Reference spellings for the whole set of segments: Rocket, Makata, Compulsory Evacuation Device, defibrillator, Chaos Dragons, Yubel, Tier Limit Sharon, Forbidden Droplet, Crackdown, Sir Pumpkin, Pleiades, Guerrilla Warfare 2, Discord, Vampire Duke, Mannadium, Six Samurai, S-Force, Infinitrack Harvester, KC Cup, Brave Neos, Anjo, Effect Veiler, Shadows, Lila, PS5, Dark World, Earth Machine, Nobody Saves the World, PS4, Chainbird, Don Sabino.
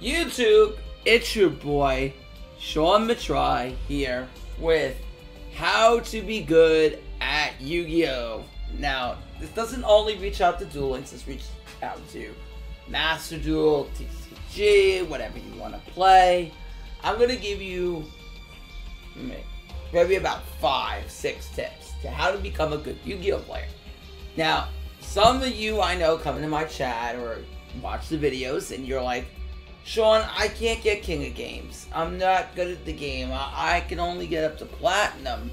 YouTube, it's your boy, Sean Matrai, here with How to Be Good at Yu-Gi-Oh! Now, this doesn't only reach out to Duel Links, this reaches out to Master Duel, TCG, whatever you want to play. I'm going to give you maybe about 5-6 tips to how to become a good Yu-Gi-Oh! Player. Now, some of you I know come into my chat or watch the videos and you're like, Sean, I can't get King of Games. I'm not good at the game. I can only get up to Platinum.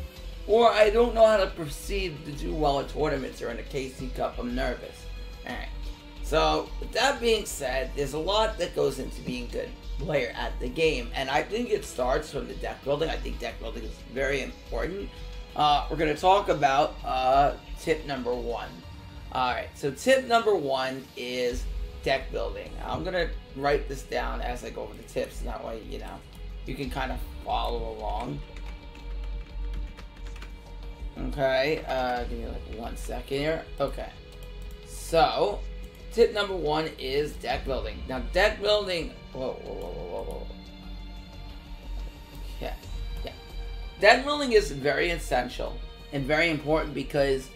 Or I don't know how to proceed to do well at tournaments or in a KC Cup. I'm nervous. Alright. So, with that being said, there's a lot that goes into being a good player at the game. And I think it starts from the deck building. I think deck building is very important. We're going to talk about tip number one. Alright, so tip number one is deck building. I'm going to write this down as I go over the tips, and that way, you know, you can kind of follow along. Okay, give me like 1 second here. Okay, so tip number one is deck building. Now, deck building, whoa. Okay, yeah. Deck building is very essential and very important because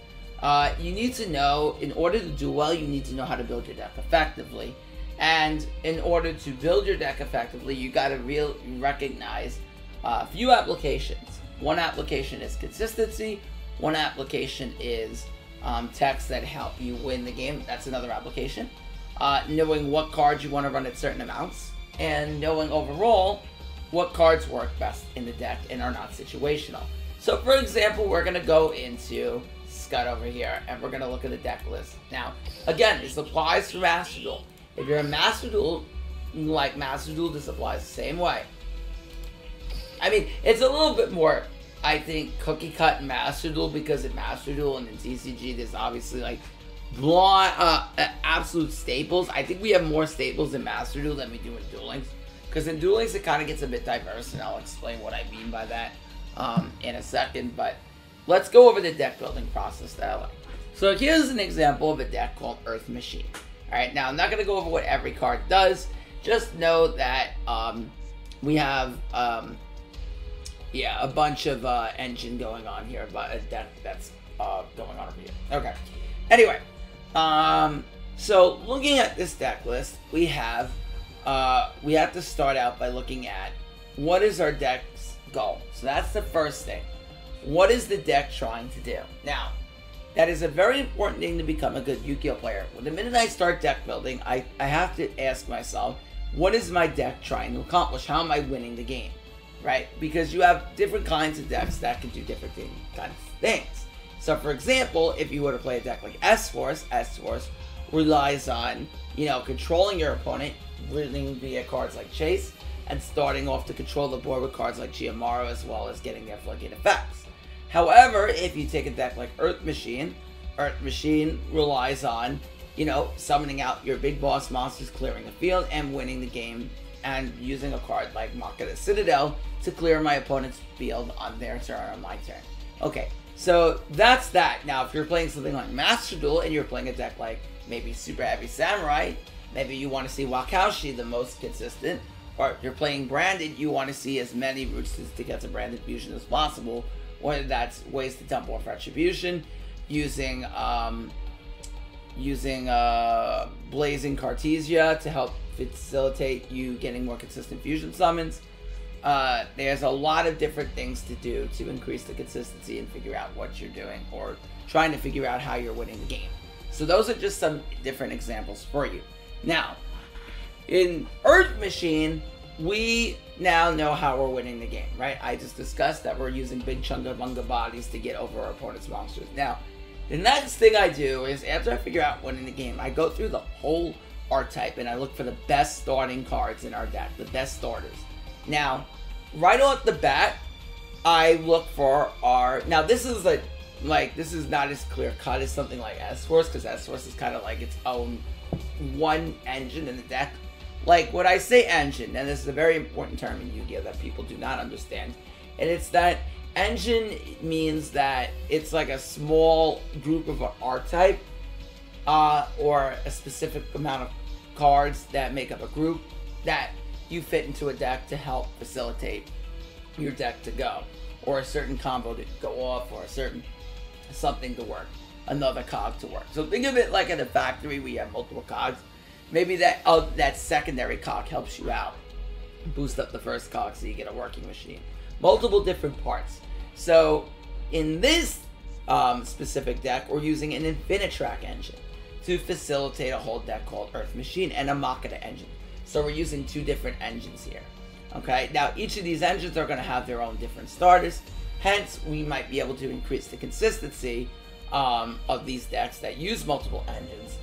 you need to know, in order to do well, you need to know how to build your deck effectively. And in order to build your deck effectively, you got to recognize a few applications. One application is consistency. One application is texts that help you win the game. That's another application. Knowing what cards you want to run at certain amounts. And knowing overall what cards work best in the deck and are not situational. So for example, we're going to go into Scud over here, and we're going to look at the deck list. Now, again, this applies to Master Duel. If you're a Master Duel, like Master Duel, this applies the same way. I mean, it's a little bit more, I think, cookie cut in Master Duel, because in Master Duel and in TCG, there's obviously like absolute staples. I think we have more staples in Master Duel than we do in Duel Links, because in Duel Links it kind of gets a bit diverse, and I'll explain what I mean by that in a second. But let's go over the deck building process that I like. So here's an example of a deck called Earth Machine. Alright, now I'm not going to go over what every card does. Just know that we have a bunch of engine going on here, but that's going on over here. Okay. Anyway, so looking at this deck list, we have to start out by looking at what is our deck's goal. So that's the first thing. What is the deck trying to do? Now, that is a very important thing to become a good Yu-Gi-Oh! Player. Well, the minute I start deck building, I have to ask myself, what is my deck trying to accomplish? How am I winning the game? Right? Because you have different kinds of decks that can do different kinds of things. So, for example, if you were to play a deck like S-Force, S-Force relies on, you know, controlling your opponent, winning via cards like Chase, and starting off to control the board with cards like Giamaro, as well as getting their floodgate effects. However, if you take a deck like Earth Machine relies on, you know, summoning out your big boss monsters, clearing the field, and winning the game, and using a card like Makata Citadel to clear my opponent's field on their turn or my turn. Okay, so that's that. Now, if you're playing something like Master Duel, and you're playing a deck like maybe Super Heavy Samurai, maybe you want to see Wakashi the most consistent, or if you're playing Branded, you want to see as many routes to get to Branded Fusion as possible, whether that's ways to dump off Retribution, using Blazing Cartesia to help facilitate you getting more consistent fusion summons. There's a lot of different things to do to increase the consistency and figure out what you're doing or trying to figure out how you're winning the game. So those are just some different examples for you. Now, in Earth Machine, we now know how we're winning the game, right? I just discussed that we're using big chunga bunga bodies to get over our opponent's monsters. Now, the next thing I do is, after I figure out winning the game, I go through the whole archetype and I look for the best starting cards in our deck, the best starters. Now, right off the bat, I look for our... Now, this is this is not as clear-cut as something like S-Force, because S-Force is kind of like its own one engine in the deck. Like, when I say engine, and this is a very important term in Yu-Gi-Oh! That people do not understand, and it's that engine means that it's like a small group of an archetype, or a specific amount of cards that make up a group that you fit into a deck to help facilitate your deck to go, or a certain combo to go off, or a certain something to work, another cog to work. So think of it like at a factory where you have multiple cogs. Maybe that secondary cog helps you out, boost up the first cog so you get a working machine. Multiple different parts. So in this specific deck, we're using an Infinitrack engine to facilitate a whole deck called Earth Machine, and a Makata engine. So we're using two different engines here. Okay, now each of these engines are going to have their own different starters. Hence, we might be able to increase the consistency of these decks that use multiple engines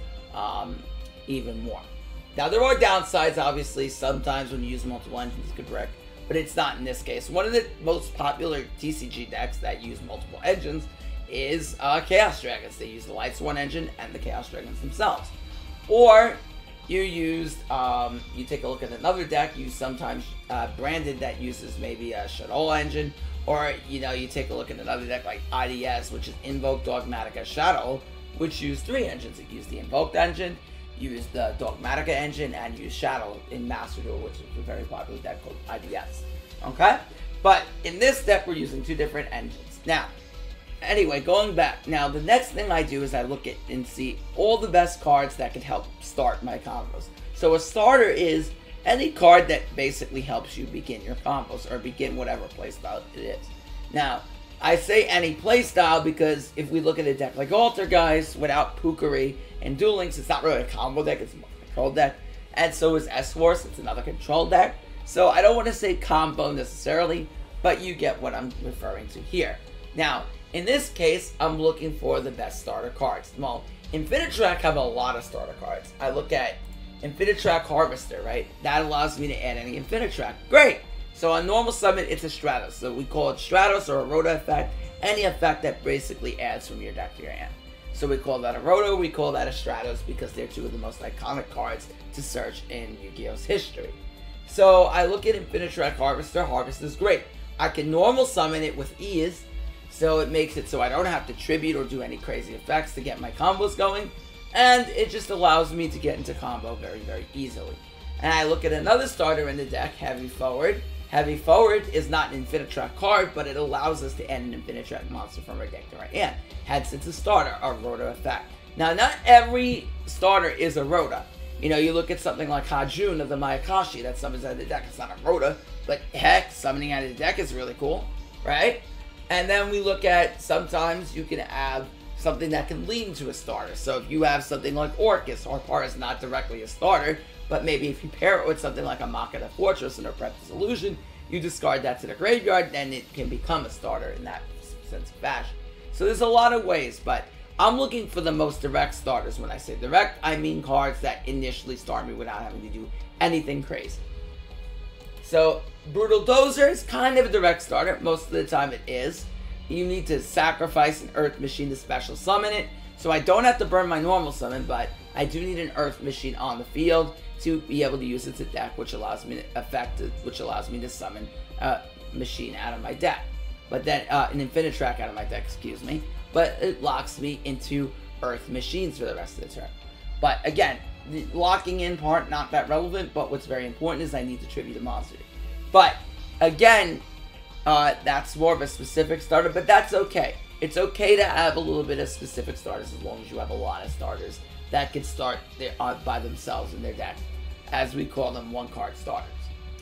even more. Now, there are downsides, obviously. Sometimes when you use multiple engines, it could wreck, but it's not in this case. One of the most popular TCG decks that use multiple engines is Chaos Dragons. They use the Lights 1 engine and the Chaos Dragons themselves. Or you used, you take a look at another deck, you sometimes branded that uses maybe a Shadow engine, or you take a look at another deck like IDS, which is Invoke, Dogmatica, Shadow, which use three engines. It used the Invoked engine, used the Dogmatica engine, and used Shadow in Master Duel, which is a very popular deck called IDS. Okay? But in this deck, we're using two different engines. Now, anyway, going back, now the next thing I do is I look at and see all the best cards that can help start my combos. So a starter is any card that basically helps you begin your combos or begin whatever playstyle it is. Now, I say any playstyle because if we look at a deck like Altergeist without Pukari and Duel Links, it's not really a combo deck, it's more a control deck. And so is S-Force, it's another control deck. So I don't want to say combo necessarily, but you get what I'm referring to here. Now, in this case, I'm looking for the best starter cards. Well, Infinitrack have a lot of starter cards. I look at Infinitrack Harvester, right? That allows me to add any Infinitrack. Great! So on normal summon, it's a Stratos. So we call it Stratos or a Roto effect. Any effect that basically adds from your deck to your hand. So we call that a Roto, we call that a Stratos because they're two of the most iconic cards to search in Yu-Gi-Oh's history. So I look at Infinitrack Harvester. Harvester's great. I can normal summon it with ease. So it makes it so I don't have to tribute or do any crazy effects to get my combos going. And it just allows me to get into combo very, very easily. And I look at another starter in the deck, Heavy Forward. Heavy Forward is not an Infinitrack card, but it allows us to add an Infinitrack monster from our deck to our hand. Hence, it's a starter, a Roto effect. Now, not every starter is a Roto. You know, you look at something like Hajun of the Mayakashi that summons out of the deck. It's not a Roto, but heck, summoning out of the deck is really cool, right? And then we look at, sometimes you can have something that can lean to a starter. So if you have something like Orcus, Orpar is not directly a starter, but maybe if you pair it with something like a Makata Fortress and a Prep's Illusion, you discard that to the graveyard, then it can become a starter in that sense of fashion. So there's a lot of ways, but I'm looking for the most direct starters. When I say direct, I mean cards that initially start me without having to do anything crazy. So Brutal Dozer is kind of a direct starter. Most of the time it is. You need to sacrifice an Earth Machine to special summon it. So I don't have to burn my normal summon, but I do need an Earth Machine on the field to be able to use it to deck, which allows me to summon a machine out of my deck. But then an Infinitrack out of my deck, excuse me. But it locks me into Earth Machines for the rest of the turn. But again, the locking in part, not that relevant, but what's very important is I need to tribute a monster. But again, that's more of a specific starter, but that's okay. It's okay to have a little bit of specific starters as long as you have a lot of starters that can start by themselves in their deck, as we call them one-card starters.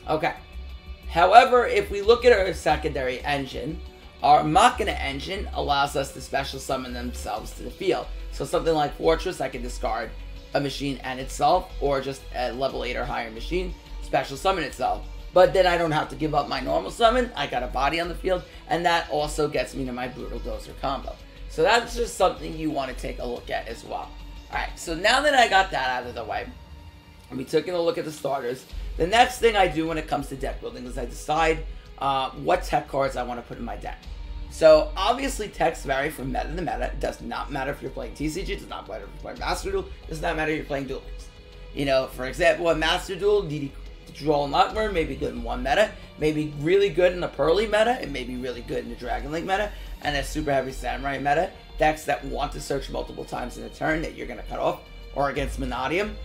Okay. However, if we look at our secondary engine, our Machina engine allows us to special summon themselves to the field. So something like Fortress, I can discard a machine and itself, or just a level 8 or higher machine, special summon itself. But then I don't have to give up my normal summon, I got a body on the field, and that also gets me to my Brutal Dozer combo. So that's just something you want to take a look at as well. Alright, so now that I got that out of the way, and we took a look at the starters, the next thing I do when it comes to deck building is I decide what tech cards I want to put in my deck. So obviously techs vary from meta to meta. It does not matter if you're playing TCG, it does not matter if you're playing Master Duel, it does not matter if you're playing Duel Links. You know, for example, a Master Duel, DD Duel Nightmare may be good in one meta, may be really good in the Pearly meta, it may be really good in the Dragon Link meta, and a Super Heavy Samurai meta, decks that want to search multiple times in a turn that you're going to cut off, or against Mannadium.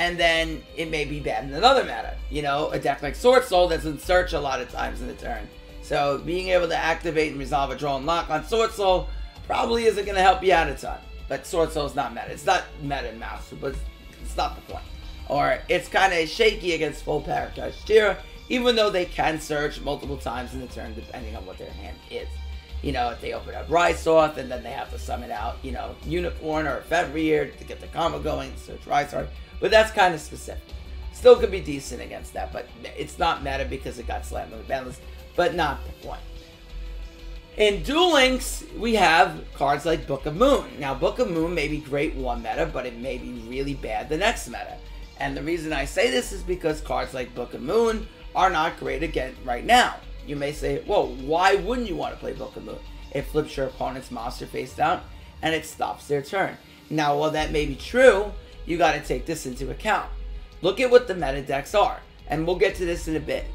and then it may be bad in another meta. You know, a deck like Sword Soul doesn't search a lot of times in the turn. So being able to activate and resolve a draw and lock on Sword Soul probably isn't going to help you out a ton. But Sword Soul is not meta. It's not meta in Mouse, but it's not the point. Or it's kind of shaky against full Paracast Tira, even though they can search multiple times in the turn depending on what their hand is. You know, if they open up Rhysorth and then they have to summon out, you know, Unicorn or Fevrier to get the combo going, search Rhysorth. But that's kind of specific. Still could be decent against that, but it's not meta because it got slammed on the ban list, but not the point. In Duel Links, we have cards like Book of Moon. Now, Book of Moon may be great one meta, but it may be really bad the next meta. And the reason I say this is because cards like Book of Moon are not great again right now. You may say, whoa, why wouldn't you want to play Book of Moon? It flips your opponent's monster face down and it stops their turn. Now, while that may be true, you got to take this into account. Look at what the meta decks are, and we'll get to this in a bit.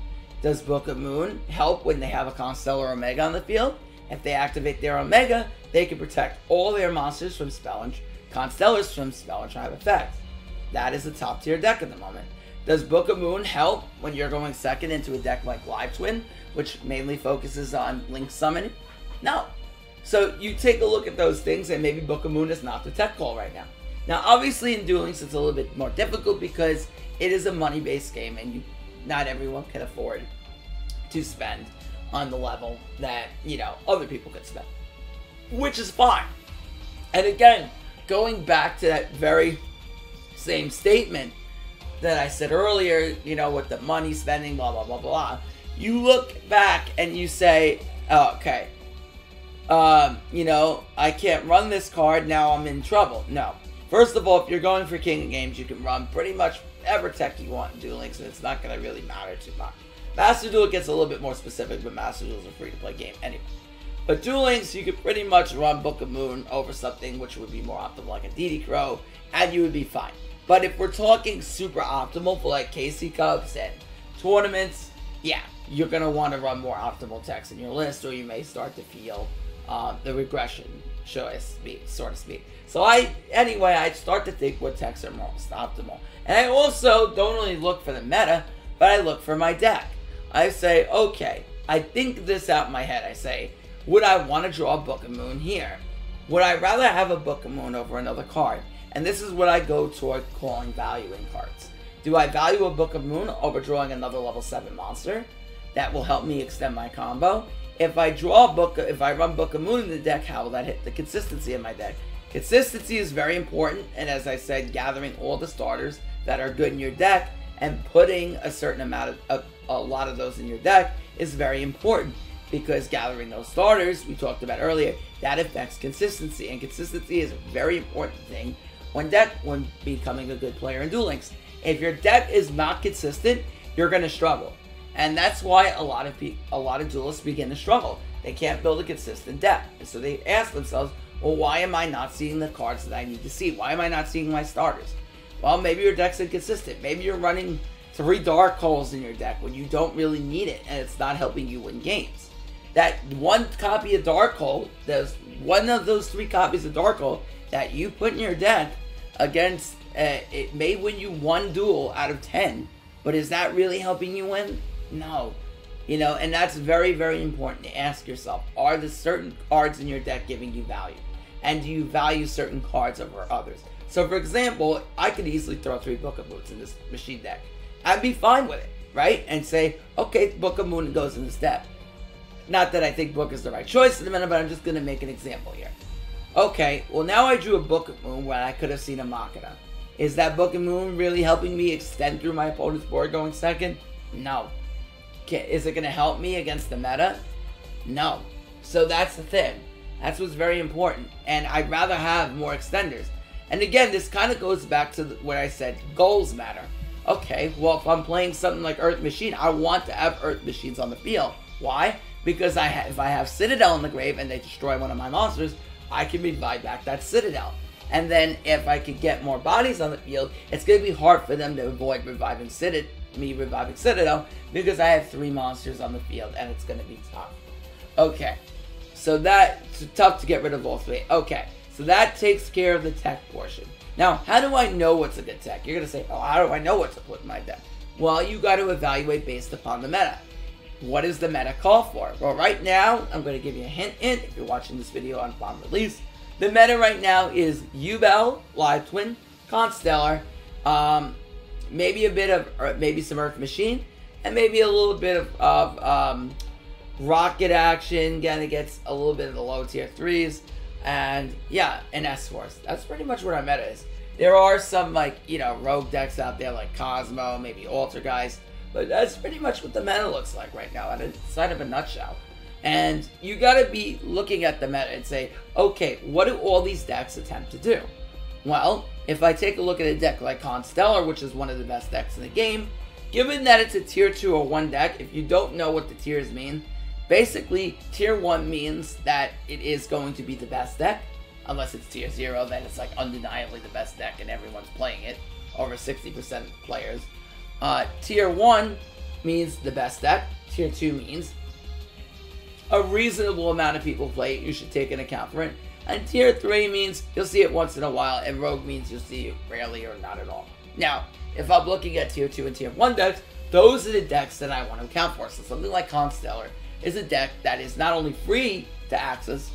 Does Book of Moon help when they have a Constellar Omega on the field? If they activate their Omega, they can protect all their monsters from Spell and Constellars from Spell and Tribe effects. That is a top tier deck at the moment. Does Book of Moon help when you're going second into a deck like Live Twin, which mainly focuses on Link Summoning? No. So you take a look at those things, and maybe Book of Moon is not the tech call right now. Now, obviously, in Duel Links, it's a little bit more difficult because it is a money-based game, and not everyone can afford to spend on the level that, you know, other people could spend, which is fine. And again, going back to that very same statement that I said earlier, you know, with the money spending, blah, blah, blah, blah, you look back and you say, oh, okay, you know, I can't run this card, now I'm in trouble. No. First of all, if you're going for King of Games, you can run pretty much whatever tech you want in Duel Links, and it's not going to really matter too much. Master Duel gets a little bit more specific, but Master Duel is a free-to-play game anyway. But Duel Links, you could pretty much run Book of Moon over something which would be more optimal, like a DD Crow, and you would be fine. But if we're talking super optimal for like KC Cups and tournaments, yeah, you're going to want to run more optimal techs in your list, or you may start to feel the regression, sort of speak. So I start to think what techs are most optimal. And I also don't only look for the meta, but I look for my deck. I say, okay, I think this out in my head. I say, would I want to draw a Book of Moon here? Would I rather have a Book of Moon over another card? And this is what I go toward calling value in cards. Do I value a Book of Moon over drawing another level 7 monster? That will help me extend my combo. If I draw if I run Book of Moon in the deck, how will that hit the consistency of my deck? Consistency is very important, and as I said, gathering all the starters that are good in your deck and putting a certain amount of a lot of those in your deck is very important, because gathering those starters we talked about earlier, that affects consistency, and consistency is a very important thing when becoming a good player in Duel Links. If your deck is not consistent, you're going to struggle. And that's why a lot of duelists begin to struggle. They can't build a consistent deck. And so they ask themselves, well, why am I not seeing the cards that I need to see? Why am I not seeing my starters? Well, maybe your deck's inconsistent. Maybe you're running 3 Dark Holes in your deck when you don't really need it, and it's not helping you win games. That one copy of Dark Hole, there's one of those 3 copies of Dark Hole that you put in your deck against, it may win you 1 duel out of 10, but is that really helping you win? No. You know, and that's very, very important to ask yourself. Are the certain cards in your deck giving you value? And do you value certain cards over others? So, for example, I could easily throw 3 Book of Moons in this machine deck. I'd be fine with it, right? And say, okay, Book of Moon goes in this deck. Not that I think Book is the right choice in a minute, but I'm just going to make an example here. Okay, well, now I drew a Book of Moon when I could have seen a Machina. Is that Book of Moon really helping me extend through my opponent's board going second? No. Is it going to help me against the meta? No. So that's the thing. That's what's very important. And I'd rather have more extenders. And again, this kind of goes back to what I said, goals matter. Okay, well, if I'm playing something like Earth Machine, I want to have Earth Machines on the field. Why? Because if I have Citadel in the grave and they destroy one of my monsters, I can revive back that Citadel. And then if I could get more bodies on the field, it's going to be hard for them to avoid reviving Citadel, because I have 3 monsters on the field, and it's going to be tough. Okay, so that's tough to get rid of all 3. Okay, so that takes care of the tech portion. Now, how do I know what's a good tech? You're going to say, oh, how do I know what's up with my deck? Well, you got to evaluate based upon the meta. What does the meta call for? Well, right now, I'm going to give you a hint, if you're watching this video on Bomb Release. The meta right now is Yubel, Live Twin, Constellar, maybe a bit of, maybe some Earth Machine, and maybe a little bit of Rocket action. Again, it gets a little bit of the low tier 3s, and yeah, an S-Force. That's pretty much what our meta is. There are some, like, you know, rogue decks out there like Cosmo, maybe Altergeist, but that's pretty much what the meta looks like right now, inside of a nutshell. And you gotta be looking at the meta and say, okay, what do all these decks attempt to do? Well, if I take a look at a deck like Constellar, which is one of the best decks in the game, given that it's a tier 2 or 1 deck, if you don't know what the tiers mean, basically tier 1 means that it is going to be the best deck. Unless it's tier 0, then it's like undeniably the best deck and everyone's playing it, over 60% of players. Tier 1 means the best deck. Tier 2 means a reasonable amount of people play it, you should take an account for it. And tier 3 means you'll see it once in a while, and rogue means you'll see it rarely or not at all. Now, if I'm looking at tier 2 and tier 1 decks, those are the decks that I want to account for. So something like Constellar is a deck that is not only free to access,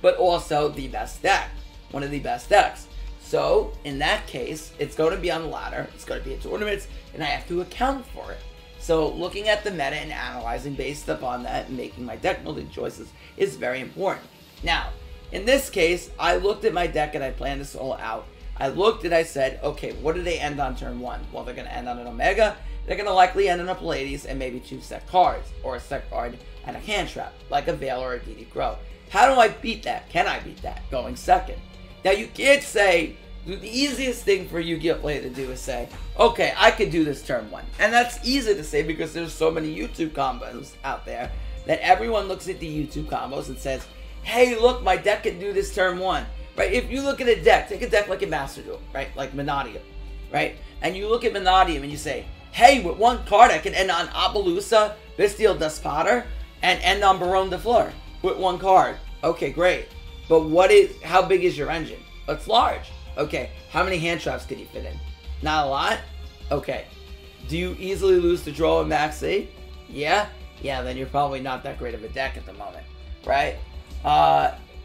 but also the best deck, one of the best decks. So in that case, it's going to be on the ladder, it's going to be at tournaments, and I have to account for it. So looking at the meta and analyzing based upon that and making my deck building choices is very important. Now, in this case, I looked at my deck and I planned this all out. I looked and I said, okay, what do they end on turn 1? Well, they're going to end on an Omega, they're going to likely end on a Pleiades and maybe 2 set cards, or a set card and a hand trap, like a Veiler or a DD Crow. How do I beat that? Can I beat that? Going second. Now, you can't say, the easiest thing for a Yu-Gi-Oh player to do is say, okay, I could do this turn 1. And that's easy to say because there's so many YouTube combos out there that everyone looks at the YouTube combos and says, hey, look, my deck can do this turn 1. Right? If you look at a deck, take a deck like a Master Duel, right? Like Mannadium, right? And you look at Mannadium and you say, hey, with one card, I can end on Appaloosa, Bestial Despotter, and end on Baron de Fleur. With one card. Okay, great. But what is, how big is your engine? It's large. Okay, how many hand traps could you fit in? Not a lot? Okay. Do you easily lose to draw in Maxi? Yeah? Yeah, then you're probably not that great of a deck at the moment, right?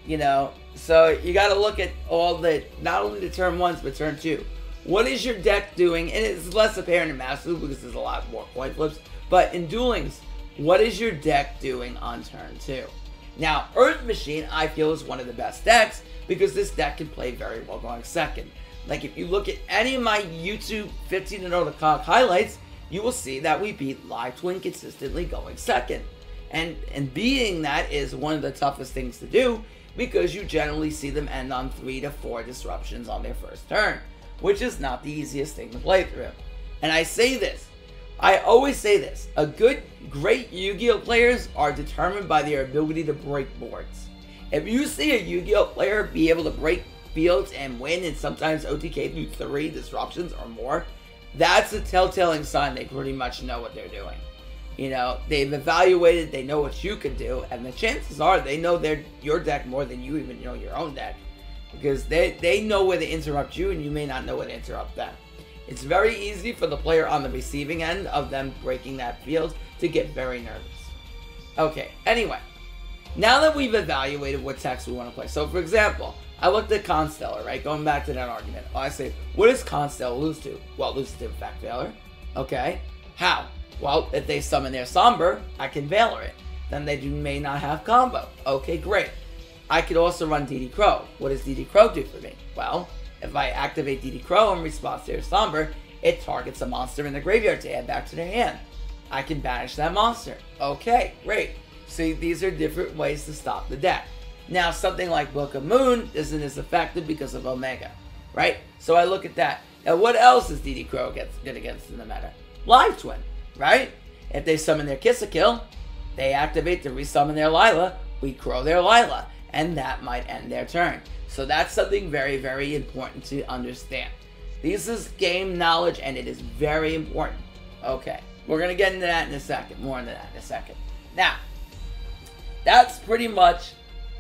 You know, so you gotta look at all the, not only the turn 1s, but turn 2. What is your deck doing? And it's less apparent in Master because there's a lot more coin flips, but in Duel Links, what is your deck doing on turn 2? Now, Earth Machine, I feel, is one of the best decks because this deck can play very well going second. Like, if you look at any of my YouTube 15-0 to Cog highlights, you will see that we beat Live Twin consistently going second. And beating that is one of the toughest things to do because you generally see them end on 3 to 4 disruptions on their first turn, which is not the easiest thing to play through. And I say this. I always say this, a good, great Yu-Gi-Oh players are determined by their ability to break boards. If you see a Yu-Gi-Oh player be able to break fields and win, and sometimes OTK through 3 disruptions or more, that's a telltale sign they pretty much know what they're doing. You know, they've evaluated, they know what you can do, and the chances are they know your deck more than you even know your own deck. Because they know where to interrupt you, and you may not know where to interrupt them. It's very easy for the player on the receiving end of them breaking that field to get very nervous. Okay, anyway, now that we've evaluated what techs we want to play. So, for example, I looked at Constellar, right? Going back to that argument. I say, what does Constellar lose to? Well, it loses to Effect Veiler. Okay, how? Well, if they summon their Somber, I can Veiler it. Then they may not have combo. Okay, great. I could also run DD Crow. What does DD Crow do for me? Well, if I activate DD Crow in response to their Somber, it targets a monster in the graveyard to add back to their hand. I can banish that monster. Okay, great. See, these are different ways to stop the deck. Now, something like Book of Moon isn't as effective because of Omega, right? So I look at that. Now, what else is DD Crow good against in the meta? Live Twin, right? If they summon their Kiss a Kill, they activate to resummon their Lila, we Crow their Lila, and that might end their turn. So that's something very, very important to understand. This is game knowledge, and it is very important. Okay, we're going to get into that in a second. More into that in a second. Now, that's pretty much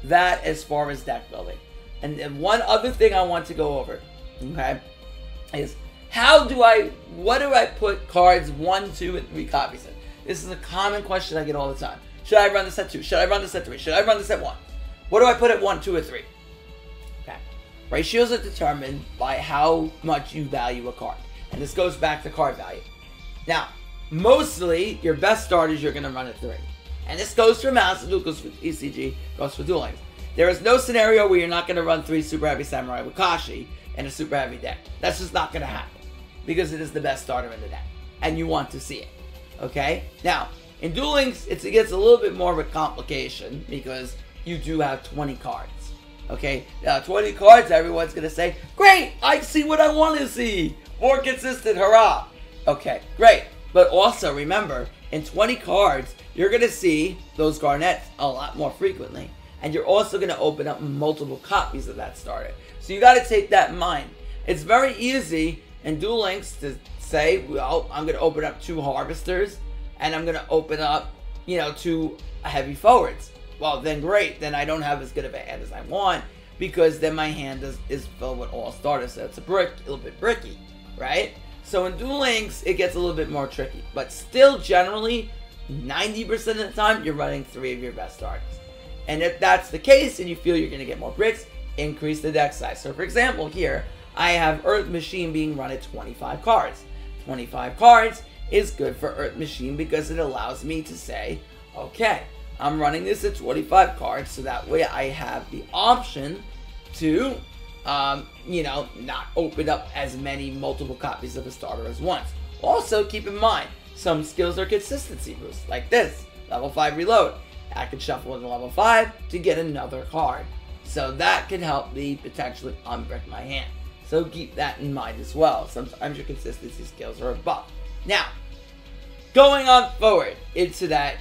that as far as deck building. And then one other thing I want to go over. okay, is how do I, what do I put cards 1, 2, and 3 copies in? This is a common question I get all the time. Should I run this at 2? Should I run this at 3? Should I run this at 1? What do I put at 1, 2, or 3? Okay. Ratios are determined by how much you value a card. And this goes back to card value. Now, mostly, your best starters you're going to run at 3. And this goes for Master Duel, goes for ECG, goes for Duel Links. There is no scenario where you're not going to run 3 Super Heavy Samurai Wakashi and a Super Heavy deck. That's just not going to happen. Because it is the best starter in the deck. And you want to see it. Okay? Now, in Duel Links, it gets a little bit more of a complication because you do have 20 cards. Okay? Now, 20 cards, everyone's going to say, great! I see what I want to see! More consistent, hurrah! Okay, great. But also, remember, in 20 cards, you're going to see those Garnets a lot more frequently. And you're also going to open up multiple copies of that starter. So you got to take that in mind. It's very easy in Duel Links to say, well, I'm going to open up 2 Harvesters, and I'm going to open up, you know, 2 Heavy Forwards. Well, then great. Then I don't have as good of a hand as I want, because then my hand is filled with all starters. So it's a little bit bricky, right? So in Duel Links, it gets a little bit more tricky. But still, generally, 90% of the time, you're running 3 of your best starters. And if that's the case, and you feel you're going to get more bricks, increase the deck size. So for example, here, I have Earth Machine being run at 25 cards. 25 cards is good for Earth Machine because it allows me to say, okay, I'm running this at 25 cards, so that way I have the option to, you know, not open up as many multiple copies of a starter as once. Also, keep in mind, some skills are consistency boosts, like this, level 5 reload. I could shuffle into level 5 to get another card. So that can help me potentially unbrick my hand. So keep that in mind as well. Sometimes your consistency skills are a buff. Now, going on forward into that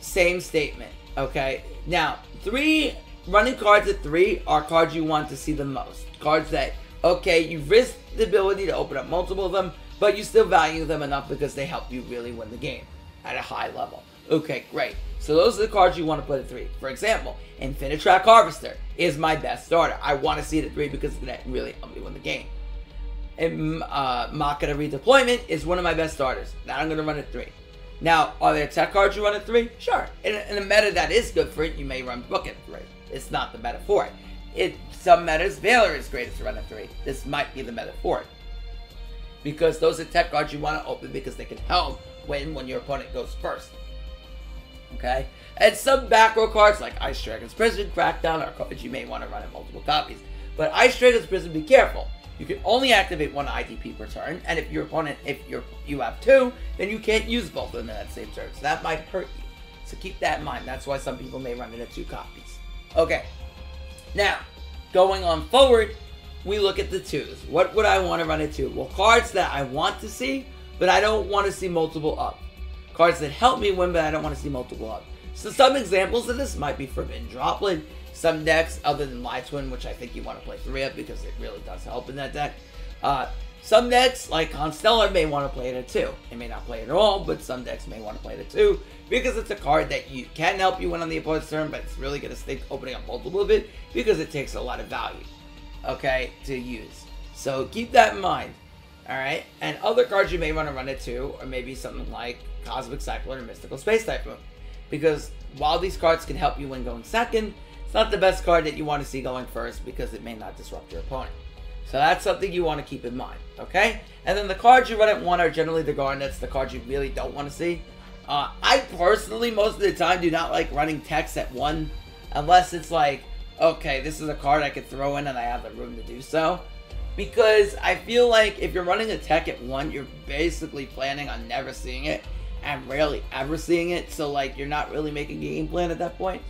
same statement, okay? Now, running cards at 3 are cards you want to see the most. Cards that, okay, you've risked the ability to open up multiple of them, but you still value them enough because they help you really win the game at a high level. Okay, great. So those are the cards you want to put at 3. For example, Infinitrack Harvester is my best starter. I want to see it at 3 because it's going to really help me win the game. And Machina Redeployment is one of my best starters. Now I'm going to run at 3. Now, are there tech cards you run at 3? Sure. In a meta that is good for it, you may run Book at 3. It's not the meta for it. Some metas, Veiler is great to run at 3. This might be the meta for it. Because those are tech cards you want to open because they can help when your opponent goes first. Okay? And some back row cards like Ice Dragon's Prison, Crackdown are cards you may want to run in multiple copies. But Ice Dragon's Prison, be careful. You can only activate 1 IDP per turn, and if your opponent, you have 2, then you can't use both of them in that same turn. So that might hurt you. So keep that in mind. That's why some people may run it at 2 copies. Okay. Now, going on forward, we look at the 2s. What would I want to run at 2? Well, cards that I want to see, but I don't want to see multiple up. Cards that help me win, but I don't want to see multiple up. So some examples of this might be Forbidden Droplet. Some decks, other than Live Twin, which I think you want to play 3 of because it really does help in that deck. Some decks, like Constellar, may want to play it at 2. They may not play it at all, but some decks may want to play it at 2 because it's a card that you can help you win on the opponent's turn, but it's really going to stink opening up multiple of it because it takes a lot of value, okay, to use. So keep that in mind, all right? And other cards you may want to run at 2 or maybe something like Cosmic Cyclone or Mystical Space Typhoon because while these cards can help you win going second, it's not the best card that you want to see going first because it may not disrupt your opponent. So that's something you want to keep in mind, okay? And then the cards you run at 1 are generally the Garnets, the cards you really don't want to see. I personally, most of the time, do not like running techs at 1 unless it's like, okay, this is a card I could throw in and I have the room to do so. Because I feel like if you're running a tech at 1, you're basically planning on never seeing it and rarely ever seeing it. So, like, you're not really making a game plan at that point.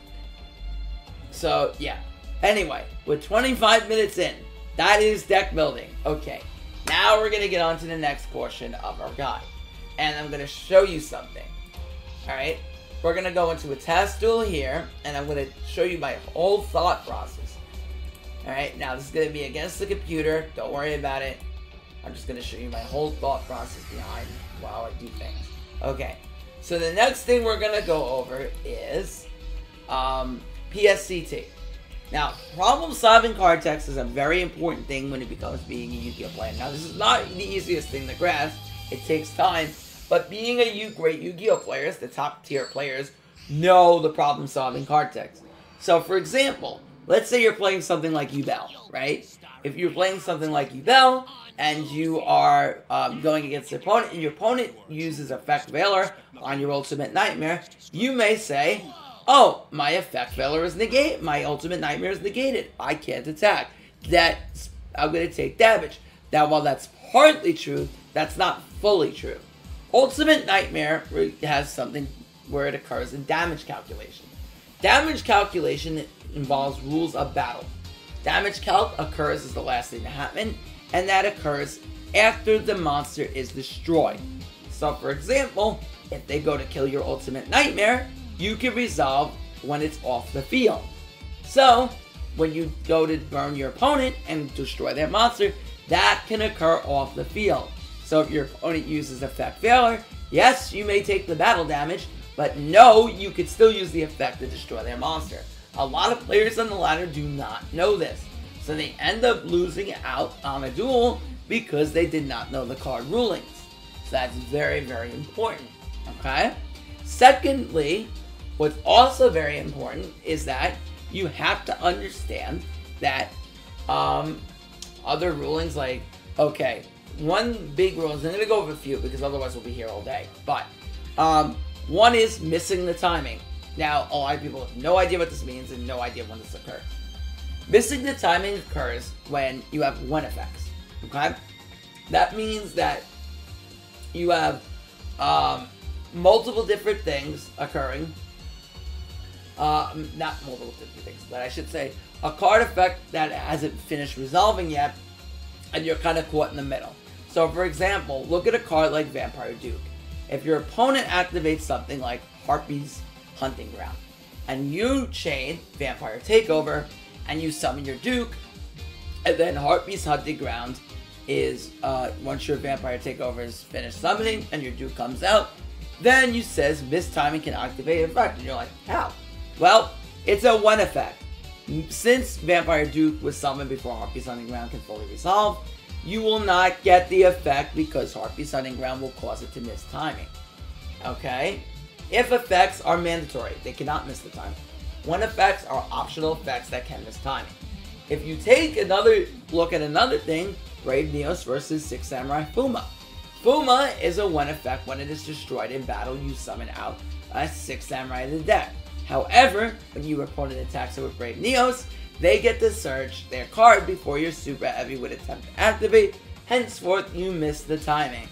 So, yeah. Anyway, we're 25 minutes in. That is deck building. Okay. Now we're going to get on to the next portion of our guide. And I'm going to show you something. Alright? We're going to go into a test duel here. And I'm going to show you my whole thought process. Alright? Now, this is going to be against the computer. Don't worry about it. I'm just going to show you my whole thought process behind while I do things. Okay. So, the next thing we're going to go over is PSCT. Now, problem-solving card text is a very important thing when it becomes being a Yu-Gi-Oh player. Now, this is not the easiest thing to grasp. It takes time. But being a great Yu-Gi-Oh player, the top-tier players know the problem-solving card text. So, for example, let's say you're playing something like Yubel, right? If you're playing something like Yubel, and you are going against your opponent, and your opponent uses Effect Veiler on your Ultimate Nightmare, you may say, oh, my Effect Veiler is negated, my Ultimate Nightmare is negated, I can't attack. That's, I'm going to take damage. Now, while that's partly true, that's not fully true. Ultimate Nightmare has something where it occurs in damage calculation. Damage calculation involves rules of battle. Damage calc occurs as the last thing to happen, and that occurs after the monster is destroyed. So, for example, if they go to kill your Ultimate Nightmare, you can resolve when it's off the field. So, when you go to burn your opponent and destroy their monster, that can occur off the field. So, if your opponent uses Effect Veiler, yes, you may take the battle damage, but no, you could still use the effect to destroy their monster. A lot of players on the ladder do not know this, so they end up losing out on a duel because they did not know the card rulings. So that's very, very important, okay? Secondly, what's also very important is that you have to understand that other rulings like, okay, one big rule, and I'm going to go over a few because otherwise we'll be here all day, but one is missing the timing. Now, a lot of people have no idea what this means and no idea when this occurs. Missing the timing occurs when you have one effects, okay? That means that you have multiple different things occurring. Not multiple different things, but I should say a card effect that hasn't finished resolving yet, and you're kind of caught in the middle. So, for example, look at a card like Vampire Duke. If your opponent activates something like Harpy's Hunting Ground, and you chain Vampire Takeover, and you summon your Duke, and then Harpy's Hunting Ground is, once your Vampire Takeover is finished summoning, and your Duke comes out, then you says, mistiming can activate an effect, and you're like, how? Well, it's a one effect. Since Vampire Duke was summoned before Harpy's Hunting Ground can fully resolve, you will not get the effect because Harpy's Hunting Ground will cause it to miss timing, okay? If effects are mandatory, they cannot miss the timing. When effects are optional effects that can miss timing. If you take another look at another thing, Brave Neos versus Six Samurai Fuma. Fuma is a one effect. When it is destroyed in battle, you summon out a Six Samurai in the deck. However, when your opponent attacks it with Brave Neos, they get to search their card before your Super Heavy would attempt to activate. Henceforth, you miss the timing.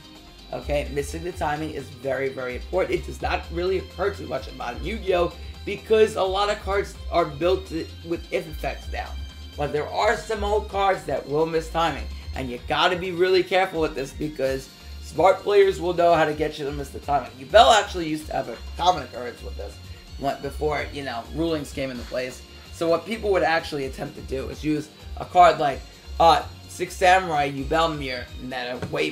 Okay, missing the timing is very, very important. It does not really occur too much about Yu-Gi-Oh! Because a lot of cards are built with if effects now. But there are some old cards that will miss timing. And you gotta be really careful with this because smart players will know how to get you to miss the timing. Yubel actually used to have a common occurrence with this before, you know, rulings came into place. So what people would actually attempt to do is use a card like Six Samurai, Yubel Mirror meta, way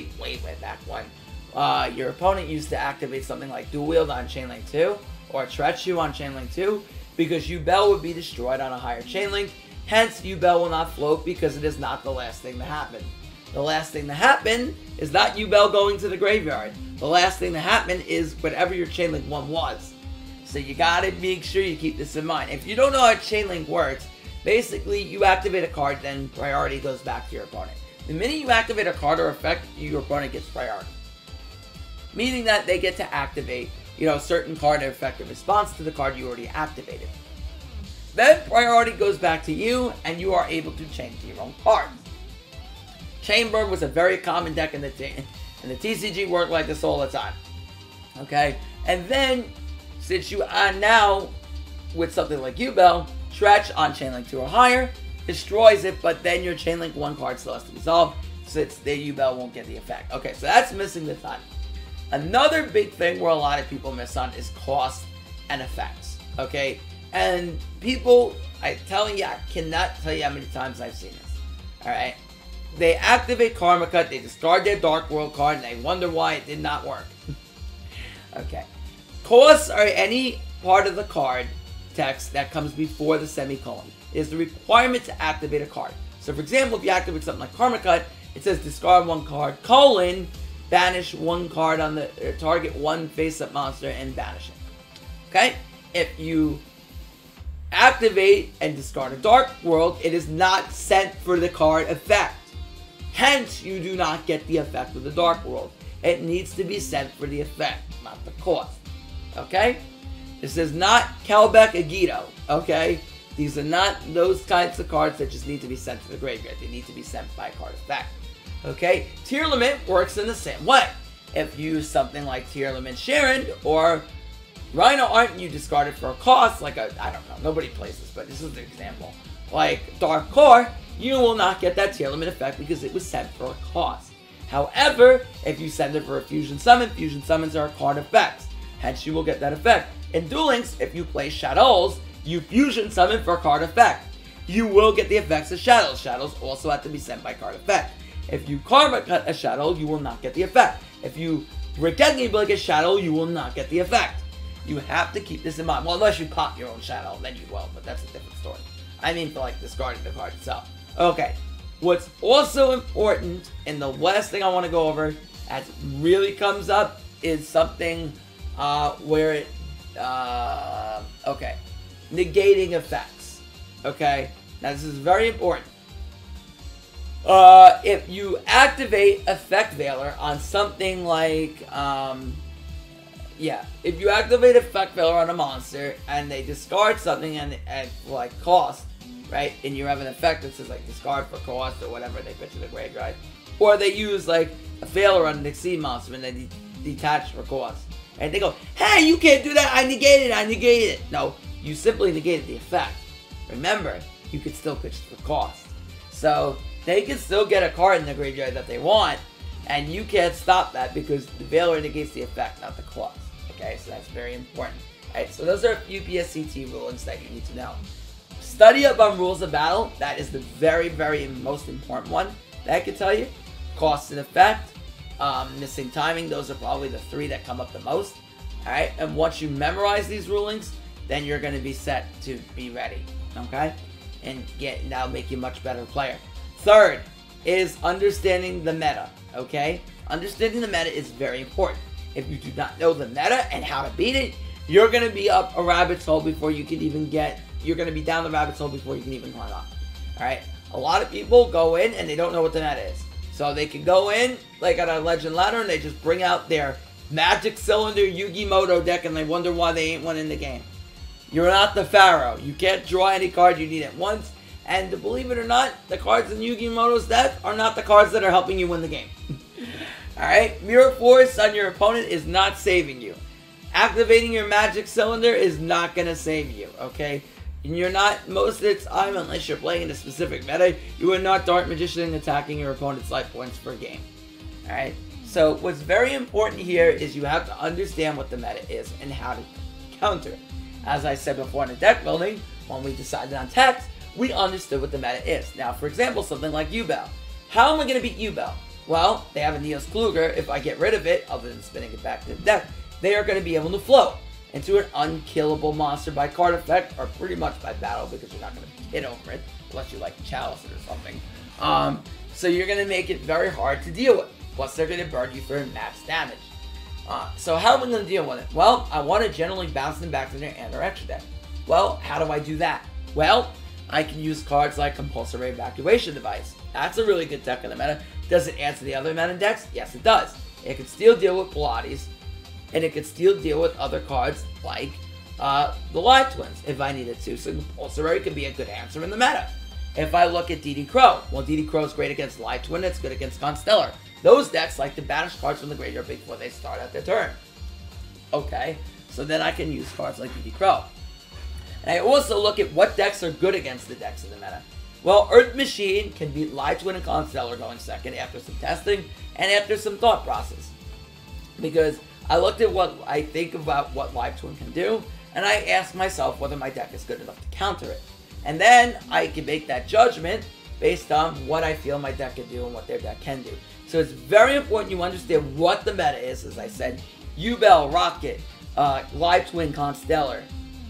back when. Your opponent used to activate something like Duel Wield on Chainlink 2 or Tretchu on Chainlink 2 because Yubel would be destroyed on a higher Chainlink. Hence, Yubel will not float because it is not the last thing to happen. The last thing to happen is not Yubel going to the graveyard. The last thing to happen is whatever your Chainlink 1 was. So you gotta make sure you keep this in mind. If you don't know how Chainlink works, basically you activate a card, then priority goes back to your opponent. The minute you activate a card or effect, your opponent gets priority. Meaning that they get to activate, you know, a certain card or effect in response to the card you already activated. Then priority goes back to you, and you are able to chain to your own cards. Chainbird was a very common deck in the TCG worked like this all the time. Okay? And then since you are now with something like Yubel, Tretch on Chainlink 2 or higher destroys it, but then your Chainlink 1 card still has to resolve since the Yubel won't get the effect. Okay, so that's missing the time. Another big thing where a lot of people miss on is cost and effects. Okay, and people, I'm telling you, I cannot tell you how many times I've seen this. All right, they activate Karma Cut, they discard their Dark World card, and they wonder why it did not work. Okay. Costs are any part of the card text that comes before the semicolon. It is the requirement to activate a card. So for example, if you activate something like Karma Cut, it says discard one card, colon, banish one card on the target one face-up monster and banish it. Okay? If you activate and discard a Dark World, it is not sent for the card effect. Hence, you do not get the effect of the Dark World. It needs to be sent for the effect, not the cost. Okay? This is not Kelbeck Agito. Okay? These are not those kinds of cards that just need to be sent to the graveyard. They need to be sent by card effect. Okay? Tier Limit works in the same way. If you use something like Tier Limit Sharon or Rhino Art, you discard it for a cost, like a, I don't know, nobody plays this, but this is an example. Like Dark Core, you will not get that Tier Limit effect because it was sent for a cost. However, if you send it for a Fusion Summon, Fusion Summons are card effects. Hence, you will get that effect. In Duel Links, if you play Shadows, you Fusion Summon for a card effect. You will get the effects of Shadows. Shadows also have to be sent by card effect. If you Karma Cut a Shadow, you will not get the effect. If you Regeki Blink a Shadow, you will not get the effect. You have to keep this in mind. Well, unless you pop your own Shadow, then you will, but that's a different story. I mean for like discarding the card itself. Okay, what's also important, and the last thing I want to go over as it really comes up, is something where it, okay, negating effects. Okay, now this is very important. If you activate Effect Veiler on something like, if you activate Effect Veiler on a monster and they discard something and like cost, right, and you have an effect that says like discard for cost or whatever they put to the graveyard, or they use like a Veiler on an Exceed monster and they detach for cost, and they go, hey, you can't do that, I negated it. No, you simply negated the effect. Remember, you could still pitch for cost. So they can still get a card in the graveyard that they want, and you can't stop that because the Veiler negates the effect, not the cost. Okay, so that's very important. Alright, so those are a few PSCT rulings that you need to know. Study up on rules of battle. That is the very, very most important one that I can tell you. Cost and effect, missing timing. Those are probably the three that come up the most. Alright, and once you memorize these rulings, then you're going to be set to be ready. Okay? And that'll make you a much better player. Third is understanding the meta, okay? Understanding the meta is very important. If you do not know the meta and how to beat it, you're going to be up a rabbit's hole before you can even get, you're going to be down the rabbit's hole before you can even climb up. Alright? A lot of people go in and they don't know what the meta is. So they can go in, like on a Legend Ladder, and they just bring out their Magic Cylinder Yu-Gi-Moto deck and they wonder why they ain't one in the game. You're not the Pharaoh. You can't draw any card, you need it once. And believe it or not, the cards in Yu-Gi-Oh! Moto's deck are not the cards that are helping you win the game. Alright? Mirror Force on your opponent is not saving you. Activating your Magic Cylinder is not going to save you, okay? And you're not, most of the time, unless you're playing in a specific meta, you are not Dark Magician attacking your opponent's life points per game. Alright? So, what's very important here is you have to understand what the meta is and how to counter it. As I said before in the deck building, when we decided on text, we understood what the meta is. Now, for example, something like Yubel. How am I going to beat Yubel? Well, they have a Neos Kluger. If I get rid of it, other than spinning it back to the deck, they are going to be able to float into an unkillable monster by card effect, or pretty much by battle, because you're not going to hit over it, unless you like Chalice it or something. So you're going to make it very hard to deal with. Plus, they're going to burn you for max damage. So how am I going to deal with it? Well, I want to generally bounce them back to their end or extra deck. Well, how do I do that? Well, I can use cards like Compulsory Evacuation Device. That's a really good deck in the meta. Does it answer the other meta decks? Yes, it does. It can still deal with Pilates, and it can still deal with other cards like the Live Twins if I needed to. So Compulsory can be a good answer in the meta. If I look at DD Crow, well, DD Crow is great against Live Twin. It's good against Constellar. Those decks like to banish cards from the graveyard before they start out their turn. Okay, so then I can use cards like DD Crow. And I also look at what decks are good against the decks in the meta. Well, Earth Machine can beat Live Twin and Constellar going second after some testing and after some thought process. Because I looked at what I think about what Live Twin can do, and I ask myself whether my deck is good enough to counter it. And then I can make that judgment based on what I feel my deck can do and what their deck can do. So it's very important you understand what the meta is, as I said. Yubel, Rocket, Live Twin, Constellar,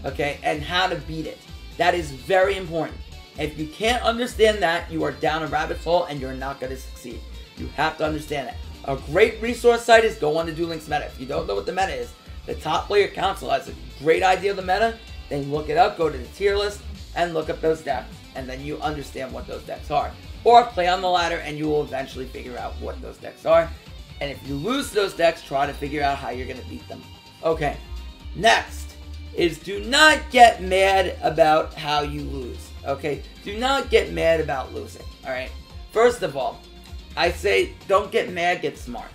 okay, and how to beat it. That is very important. If you can't understand that, you are down a rabbit hole and you're not going to succeed. You have to understand that. A great resource site is go on to Duel Links Meta. If you don't know what the meta is, the Top Player Council has a great idea of the meta. Then look it up, go to the tier list, and look up those decks. And then you understand what those decks are. Or play on the ladder and you will eventually figure out what those decks are. And if you lose those decks, try to figure out how you're going to beat them. Okay, next is do not get mad about how you lose. Okay, do not get mad about losing. Alright, first of all, I say don't get mad, get smart.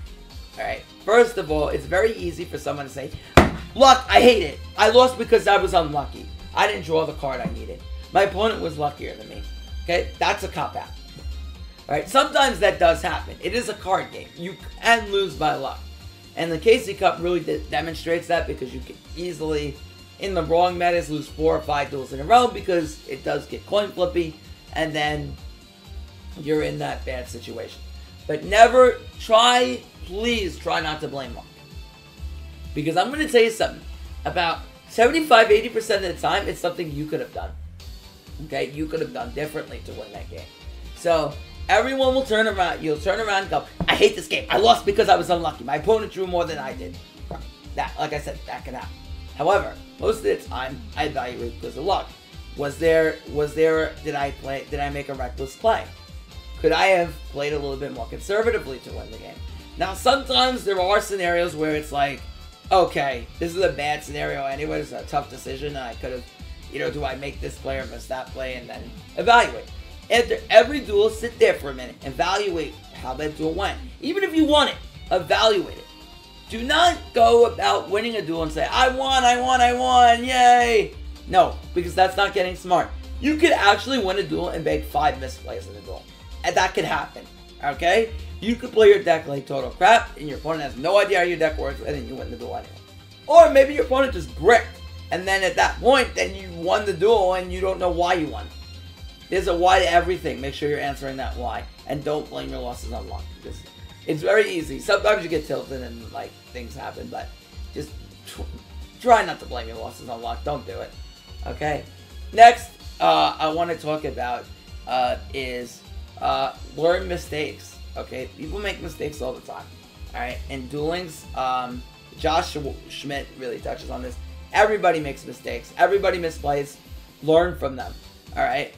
Alright, first of all, it's very easy for someone to say, luck, I hate it. I lost because I was unlucky. I didn't draw the card I needed. My opponent was luckier than me. Okay, that's a cop-out. Alright, sometimes that does happen. It is a card game. You can lose by luck. And the KC Cup really demonstrates that because you can easily, in the wrong metas, lose 4 or 5 duels in a row because it does get coin flippy and then you're in that bad situation. But never try, please try not to blame luck. Because I'm going to tell you something. About 75-80% of the time, it's something you could have done. Okay, you could have done differently to win that game. So everyone will turn around, you'll turn around and go, I hate this game. I lost because I was unlucky. My opponent drew more than I did. That, like I said, that can happen. However, most of the time I evaluate because of luck. Did I make a reckless play? Could I have played a little bit more conservatively to win the game? Now sometimes there are scenarios where it's like, okay, this is a bad scenario anyway, it's a tough decision, and I could have, you know, do I make this play or miss that play, and then evaluate. After every duel, sit there for a minute. Evaluate how that duel went. Even if you won it, evaluate it. Do not go about winning a duel and say, I won, I won, I won, yay! No, because that's not getting smart. You could actually win a duel and make 5 misplays in a duel. And that could happen, okay? You could play your deck like total crap, and your opponent has no idea how your deck works, and then you win the duel anyway. Or maybe your opponent just bricked, and then at that point, then you won the duel, and you don't know why you won. There's a why to everything. Make sure you're answering that why. And don't blame your losses on luck. Just, it's very easy. Sometimes you get tilted and like things happen, but just try not to blame your losses on luck. Don't do it. Okay? Next, I want to talk about is learn mistakes. Okay? People make mistakes all the time. Alright? And Duel Links, Josh Schmidt really touches on this. Everybody makes mistakes. Everybody misplays. Learn from them. Alright?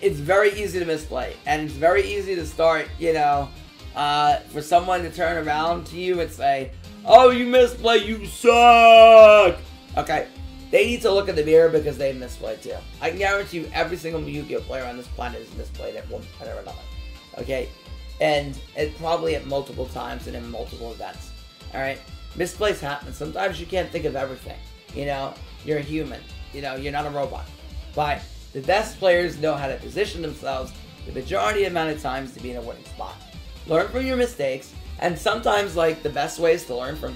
It's very easy to misplay, and it's very easy to start, you know, for someone to turn around to you and say, oh, you misplay, you suck! Okay, they need to look in the mirror because they misplayed too. I can guarantee you every single Yu-Gi-Oh player on this planet is misplayed at one point or another. Okay, and it probably at multiple times and in multiple events. Alright, misplays happen. Sometimes you can't think of everything. You know, you're a human. You know, you're not a robot. But the best players know how to position themselves the majority amount of times to be in a winning spot. Learn from your mistakes, and sometimes like the best ways to learn from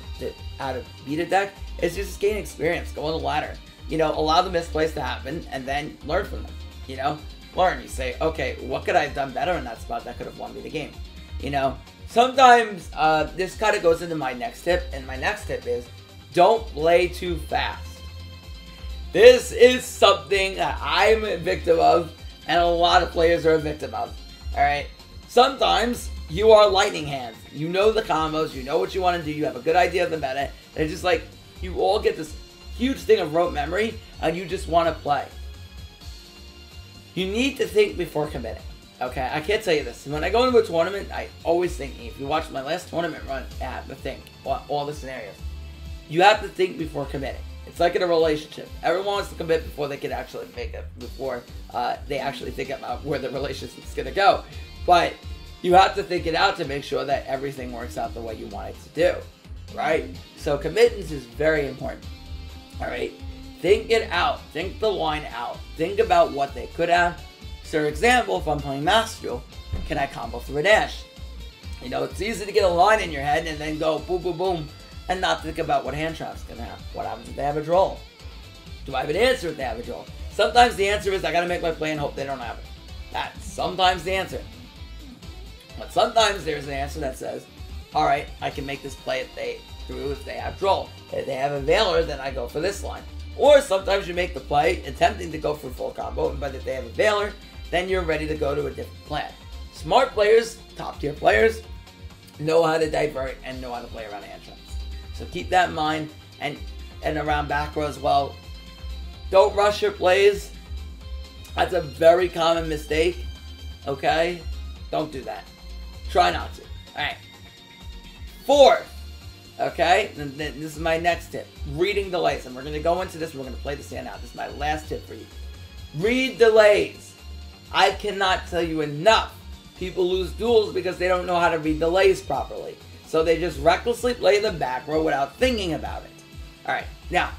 how to beat a deck is just gain experience, go on the ladder. You know, allow the misplays to happen and then learn from them. You know, learn. You say, okay, what could I have done better in that spot that could have won me the game? You know, sometimes this kind of goes into my next tip, and my next tip is don't play too fast. This is something that I'm a victim of, and a lot of players are a victim of, alright? Sometimes you are lightning hands. You know the combos, you know what you want to do, you have a good idea of the meta, and it's just like, you all get this huge thing of rote memory, and you just want to play. You need to think before committing, okay? I can't tell you this. When I go into a tournament, I always think, if you watch my last tournament run, I have to think, all the scenarios. You have to think before committing. It's like in a relationship. Everyone wants to commit before they can actually make it, before they actually think about where the relationship's going to go. But you have to think it out to make sure that everything works out the way you want it to do, right? So commitments is very important, all right? Think it out. Think the line out. Think about what they could have. So for example, if I'm playing Master Duel, can I combo through a dash? You know, it's easy to get a line in your head and then go boom, boom, boom, and not think about what hand trap's gonna have. What happens if they have a draw? Do I have an answer if they have a draw? Sometimes the answer is I gotta make my play and hope they don't have it. That's sometimes the answer. But sometimes there's an answer that says, alright, I can make this play if they have draw. If they have a Veiler, then I go for this line. Or sometimes you make the play attempting to go for full combo, and by the day of a Veiler, then you're ready to go to a different plan. Smart players, top tier players, know how to divert and know how to play around hand traps. So keep that in mind, and around back row as well. Don't rush your plays. That's a very common mistake, okay? Don't do that. Try not to. All right. Fourth, okay? This is my next tip. Reading delays. And we're going to go into this. We're going to play the stand out. This is my last tip for you. Read delays. I cannot tell you enough. People lose duels because they don't know how to read delays properly. So they just recklessly play the back row without thinking about it. All right. Now,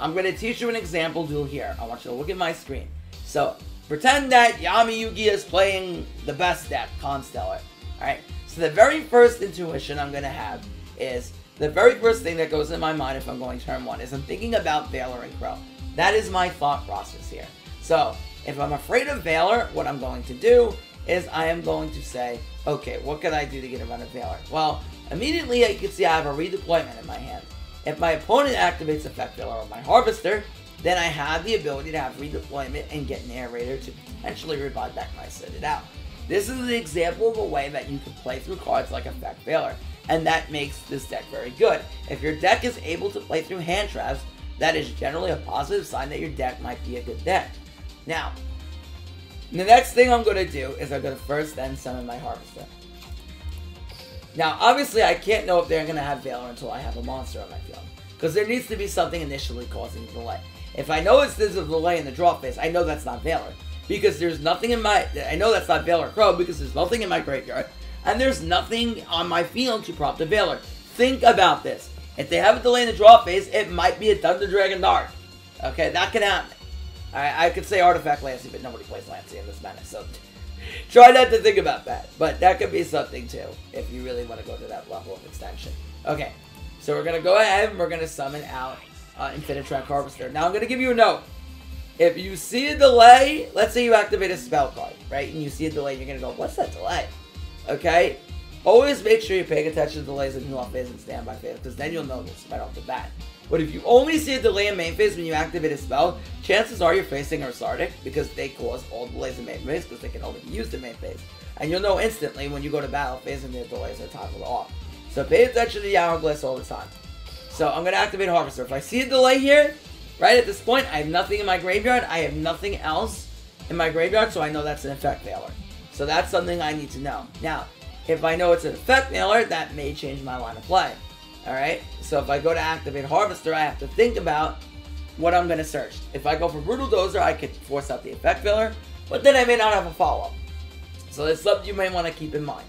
I'm going to teach you an example duel here. I want you to look at my screen. So, pretend that Yami Yugi is playing the best deck, Constellar. Alright, so the very first intuition I'm going to have is, the very first thing that goes in my mind if I'm going turn one is I'm thinking about Veiler and Crow. That is my thought process here. So, if I'm afraid of Veiler, what I'm going to do is I am going to say, okay, what can I do to get around a Veiler? Well, immediately you can see I have a redeployment in my hand. If my opponent activates Effect Veiler on my Harvester, then I have the ability to have redeployment and get an aerator to potentially revive back my Sit It Out. This is an example of a way that you can play through cards like Effect Veiler, and that makes this deck very good. If your deck is able to play through hand traps, that is generally a positive sign that your deck might be a good deck. Now, the next thing I'm going to do is I'm going to first then summon my Harvester. Now, obviously I can't know if they're going to have Veiler until I have a monster on my field, because there needs to be something initially causing the delay. If I know it's there's a delay in the draw phase, I know that's not Veiler. Because there's nothing in my... I know that's not Veiler Crow because there's nothing in my graveyard. And there's nothing on my field to prompt a Veiler. Think about this. If they have a delay in the draw phase, it might be a Thunder Dragon Dart. Okay, that can happen. I could say Artifact Lancy, but nobody plays Lancy in this menace. So try not to think about that. But that could be something too, if you really want to go to that level of extension. Okay, so we're going to go ahead and we're going to summon out... Infinitrack Harvester. Now I'm going to give you a note. If you see a delay, let's say you activate a spell card, right? And you see a delay, you're going to go, what's that delay? Okay? Always make sure you're paying attention to delays in heal-off phase and standby phase, because then you'll notice right off the bat. But if you only see a delay in main phase when you activate a spell, chances are you're facing Ursardic, because they cause all delays in main phase, because they can only be used in main phase. And you'll know instantly when you go to battle phase and their delays are toggled off. So pay attention to the hourglass all the time. So I'm going to activate Harvester. If I see a delay here, right at this point, I have nothing in my graveyard. I have nothing else in my graveyard, so I know that's an Effect Veiler. So that's something I need to know. Now, if I know it's an Effect Veiler, that may change my line of play. Alright? So if I go to activate Harvester, I have to think about what I'm going to search. If I go for Brutal Dozer, I could force out the Effect Veiler, but then I may not have a follow-up. So that's something you may want to keep in mind.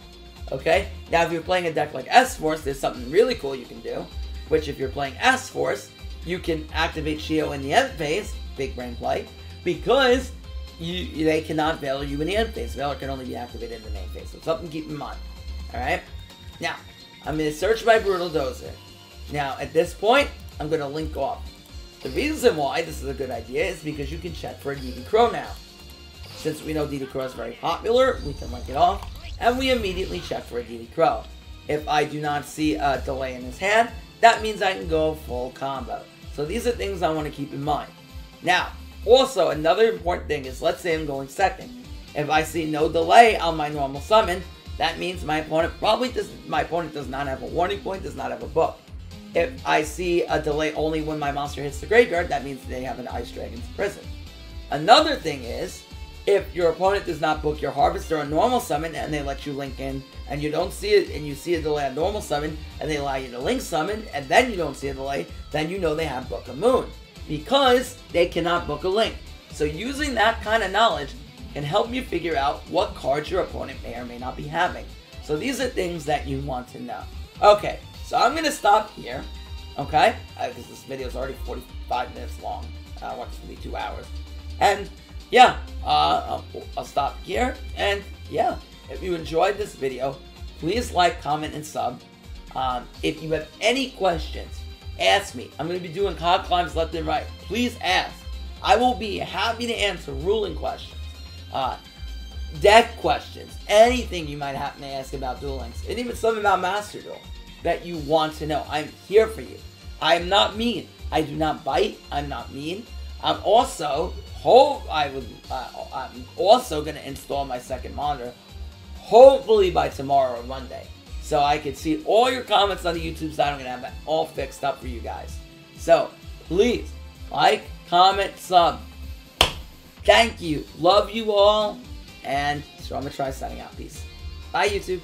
Okay? Now, if you're playing a deck like S-Force, there's something really cool you can do. Which, if you're playing S-Force, you can activate Shio in the end phase, big brain play, because they cannot Veiler you in the end phase. Veiler can only be activated in the main phase, so something to keep in mind. Alright? Now, I'm going to search my Brutal Dozer. Now, at this point, I'm going to link off. The reason why this is a good idea is because you can check for a DD Crow now. Since we know DD Crow is very popular, we can link it off, and we immediately check for a DD Crow. If I do not see a delay in his hand, that means I can go full combo. So these are things I want to keep in mind. Now, also another important thing is, let's say I'm going second. If I see no delay on my normal summon, that means my opponent probably does not have a warning point, does not have a book. If I see a delay only when my monster hits the graveyard, that means they have an Ice Dragon's Prison. Another thing is, if your opponent does not book your Harvester on normal summon and they let you link in, and you don't see it, and you see a delay on normal summon, and they allow you to link summon, and then you don't see a delay, then you know they have Book of Moon, because they cannot book a link. So using that kind of knowledge can help you figure out what cards your opponent may or may not be having. So these are things that you want to know. Okay, so I'm going to stop here, okay, because this video is already 45 minutes long. I want this to be 2 hours. And... yeah, I'll stop here, and yeah, if you enjoyed this video, please like, comment, and sub. If you have any questions, ask me. I'm going to be doing COD climbs left and right. Please ask. I will be happy to answer ruling questions, deck questions, anything you might happen to ask about Duel Links, and even something about Master Duel that you want to know. I'm here for you. I'm not mean. I do not bite. I'm not mean. I'm also I'm also going to install my second monitor, hopefully by tomorrow or Monday. So I can see all your comments on the YouTube side. I'm going to have that all fixed up for you guys. So please like, comment, sub. Thank you. Love you all. And so I'm going to try signing out. Peace. Bye, YouTube.